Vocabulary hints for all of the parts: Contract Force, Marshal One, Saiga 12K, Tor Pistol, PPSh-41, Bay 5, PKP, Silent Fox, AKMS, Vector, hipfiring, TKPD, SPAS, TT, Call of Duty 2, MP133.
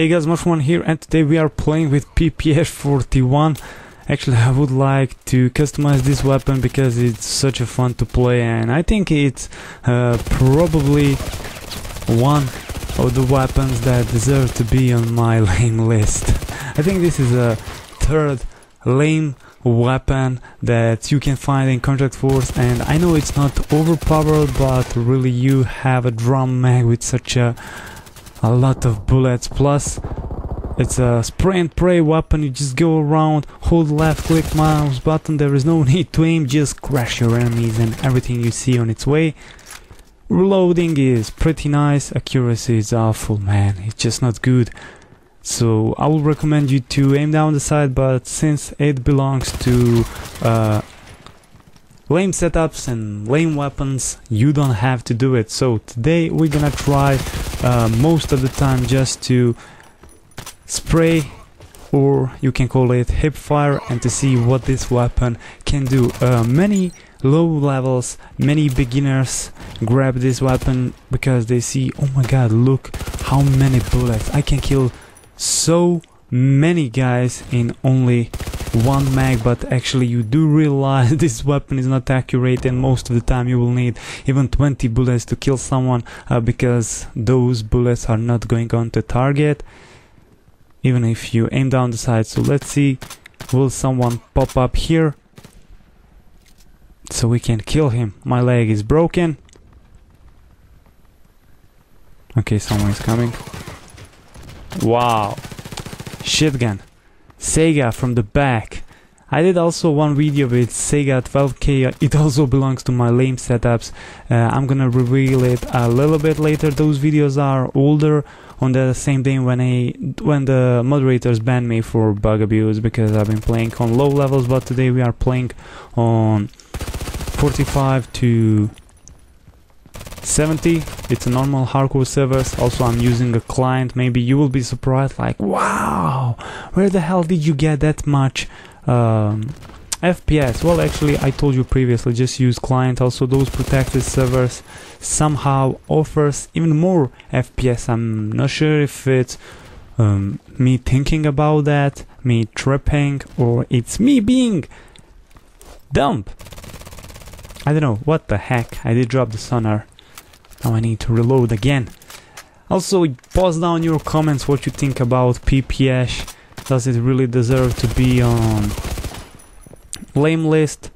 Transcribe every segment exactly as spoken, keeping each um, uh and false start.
Hey guys, Marshal One here, and today we are playing with P P S H forty-one. Actually, I would like to customize this weapon because it's such a fun to play, and I think it's uh, probably one of the weapons that deserve to be on my lame list. I think this is a third lame weapon that you can find in Contract Force, and I know it's not overpowered, but really you have a drum mag with such a a lot of bullets, plus it's a spray and pray weapon. You just go around, hold left click mouse button, there is no need to aim, just crash your enemies and everything you see on its way. Reloading is pretty nice, accuracy is awful, man, it's just not good. So I will recommend you to aim down the sight, but since it belongs to uh, lame setups and lame weapons, you don't have to do it. So today we're gonna try uh, most of the time just to spray, or you can call it hip fire, and to see what this weapon can do. Uh, many low levels, many beginners grab this weapon because they see, oh my god, look how many bullets, I can kill so many guys in only one mag. But actually you do realize this weapon is not accurate, and most of the time you will need even twenty bullets to kill someone uh, because those bullets are not going on to target even if you aim down the sight. So let's see, will someone pop up here so we can kill him? My leg is broken. Okay, someone is coming. Wow, shotgun Saiga from the back. I did also one video with Saiga twelve K, it also belongs to my lame setups. uh, I'm gonna reveal it a little bit later. Those videos are older, on the same day when I when the moderators banned me for bug abuse, because I've been playing on low levels. But today we are playing on forty-five to seventy, it's a normal hardcore servers. Also I'm using a client, maybe you will be surprised, like wow, where the hell did you get that much um, F P S? Well, actually I told you previously, just use client. Also those protected servers somehow offers even more F P S. I'm not sure if it's um, me thinking about that, me tripping, or it's me being dumb. I don't know, what the heck, I did drop the sonar. Now I need to reload again. Also, pause down your comments what you think about P P S H. Does it really deserve to be on lame list?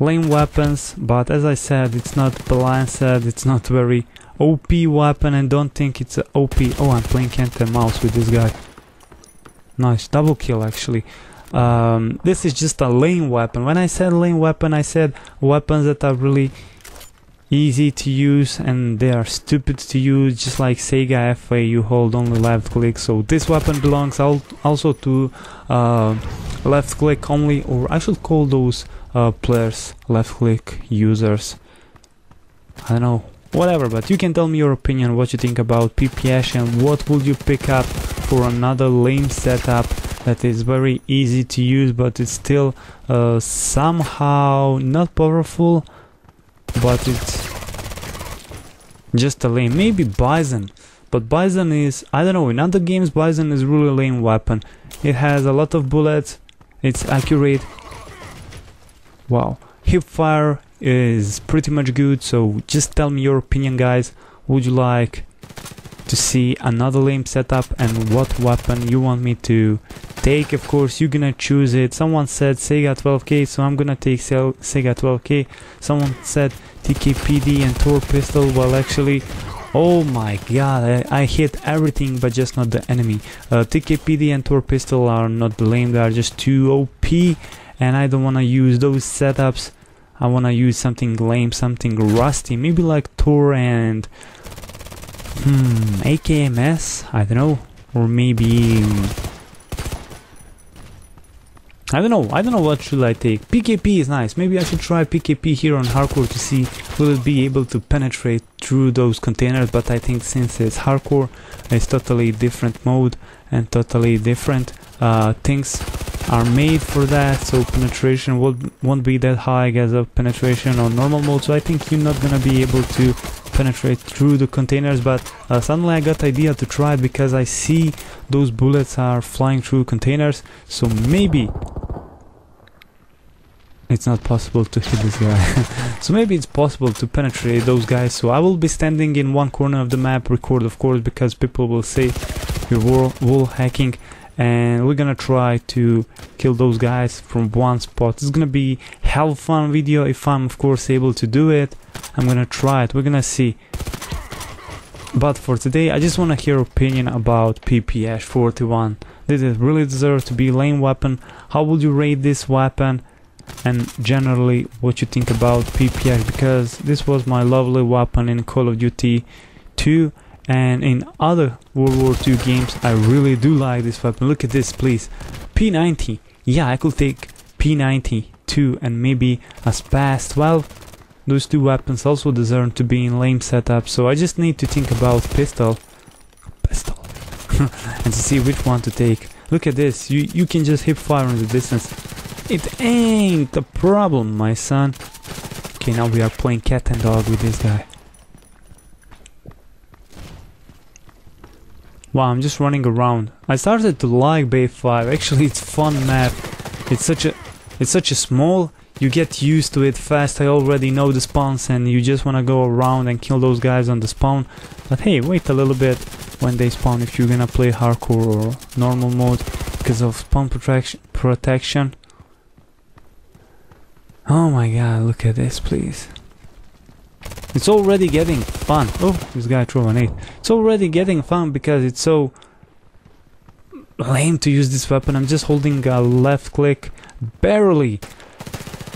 Lame weapons, but as I said, it's not balanced, it's not very O P weapon, and don't think it's a O P. Oh, I'm playing cat and mouse with this guy. Nice, double kill actually. Um, this is just a lame weapon. When I said lame weapon, I said weapons that are really easy to use and they are stupid to use, just like Saiga F A, you hold only left click. So this weapon belongs al also to uh, left click only, or I should call those uh, players left click users, I don't know, whatever. But you can tell me your opinion, what you think about P P S H, and what would you pick up for another lame setup that is very easy to use but it's still uh, somehow not powerful, but it's just a lame. Maybe Bison, but Bison is, I don't know, in other games Bison is really a lame weapon. It has a lot of bullets, it's accurate. Wow, hipfire is pretty much good. So just tell me your opinion guys, would you like to see another lame setup, and what weapon you want me to take? Of course you're gonna choose it. Someone said Saiga twelve K, so I'm gonna take Saiga twelve K. Someone said T K P D and Tor Pistol. Well, actually, oh my god, I, I hit everything but just not the enemy. uh, T K P D and Tor Pistol are not lame, they are just too O P, and I don't wanna use those setups. I wanna use something lame, something rusty, maybe like Tor and Hmm, A K M S, I don't know, or maybe, I don't know, I don't know what should I take. P K P is nice, maybe I should try P K P here on hardcore to see will it be able to penetrate through those containers, but I think since it's hardcore, it's totally different mode and totally different uh, things are made for that, so penetration won't, won't be that high as a penetration on normal mode, so I think you're not gonna be able to penetrate through the containers, but uh, suddenly I got the idea to try it because I see those bullets are flying through containers, so maybe it's not possible to hit this guy. So maybe it's possible to penetrate those guys. So I will be standing in one corner of the map, record of course, because people will say you're wall, wall hacking, and we're gonna try to kill those guys from one spot. It's gonna be hell fun video if I'm of course able to do it. I'm gonna try it, we're gonna see. But for today I just wanna hear opinion about P P S H forty-one. Did it really deserve to be lane weapon? How would you rate this weapon? And generally what you think about P P S H, because this was my lovely weapon in Call of Duty two and in other World War two games. I really do like this weapon. Look at this, please. P ninety. Yeah, I could take P ninety too, and maybe a S P A S twelve. Those two weapons also deserve to be in lane setup, so I just need to think about pistol pistol and to see which one to take. Look at this, you you can just hip fire in the distance. It ain't a problem, my son. Okay, now we are playing cat and dog with this guy. Wow, I'm just running around. I started to like Bay five. Actually, it's fun map. It's such a it's such a small, you get used to it fast. I already know the spawns and you just wanna go around and kill those guys on the spawn. But hey, wait a little bit when they spawn if you're gonna play hardcore or normal mode, because of spawn protection protection. Oh my god, look at this, please. It's already getting fun. Oh, this guy threw an eight. It's already getting fun because it's so lame to use this weapon. I'm just holding a left click. Barely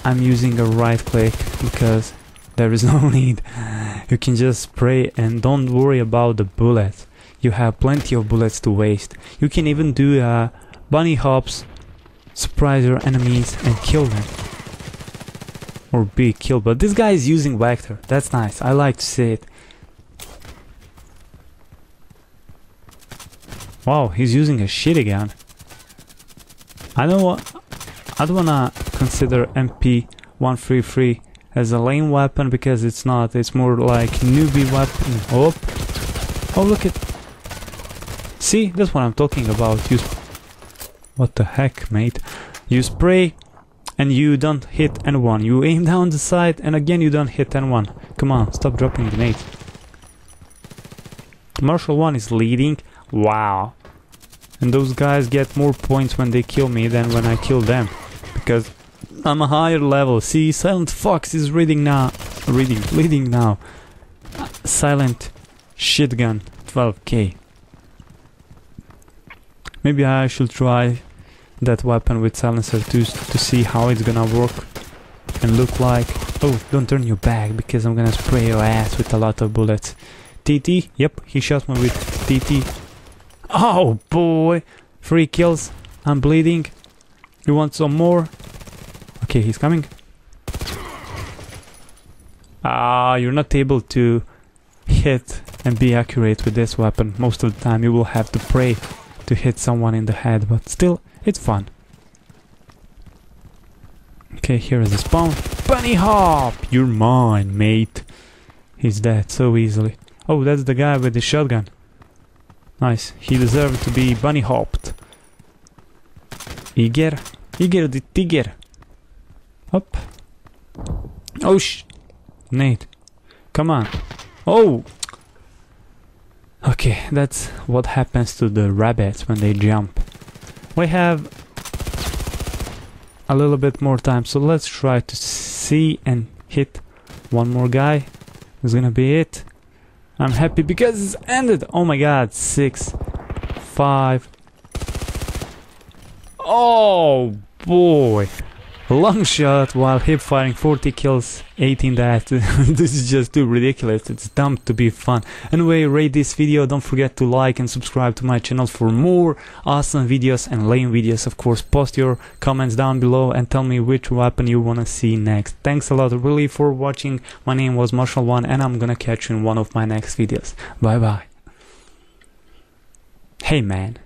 I'm using a right click because there is no need. You can just spray and don't worry about the bullets. You have plenty of bullets to waste. You can even do uh, bunny hops, surprise your enemies and kill them. Or be killed. But this guy is using Vector. That's nice. I like to see it. Wow, he's using a shitty gun. I don't want. I don't wanna consider M P one thirty-three as a lame weapon because it's not. It's more like newbie weapon. Oh, oh look at. See, that's what I'm talking about. You. What the heck, mate? You spray. And you don't hit anyone. You aim down the side and again you don't hit anyone. Come on, stop dropping grenades. Marshal One is leading. Wow. And those guys get more points when they kill me than when I kill them. Because I'm a higher level. See, Silent Fox is reading now. Reading, leading now. Silent Shotgun twelve K. Maybe I should try that weapon with silencer to, to see how it's gonna work and look like. Oh, don't turn your back because I'm gonna spray your ass with a lot of bullets. T T, yep, he shot me with T T. Oh boy, three kills, I'm bleeding. You want some more? Okay, he's coming. Ah, you're not able to hit and be accurate with this weapon. Most of the time you will have to pray to hit someone in the head, but still, it's fun. Okay, here is the spawn. Bunny hop! You're mine, mate. He's dead so easily. Oh, that's the guy with the shotgun. Nice. He deserved to be bunny hopped. Tiger. Tiger the tiger. Up. Oh, sh... Nate. Come on. Oh! Okay, that's what happens to the rabbits when they jump. We have a little bit more time, so let's try to see and hit one more guy. It's gonna be it. I'm happy because it's ended. Oh my god, six, five. Oh boy. Long shot while hip firing, forty kills, eighteen deaths. This is just too ridiculous. It's dumb to be fun. Anyway, rate this video. Don't forget to like and subscribe to my channel for more awesome videos and lame videos. Of course, post your comments down below and tell me which weapon you wanna see next. Thanks a lot really for watching. My name was Marshal One and I'm gonna catch you in one of my next videos. Bye bye. Hey man.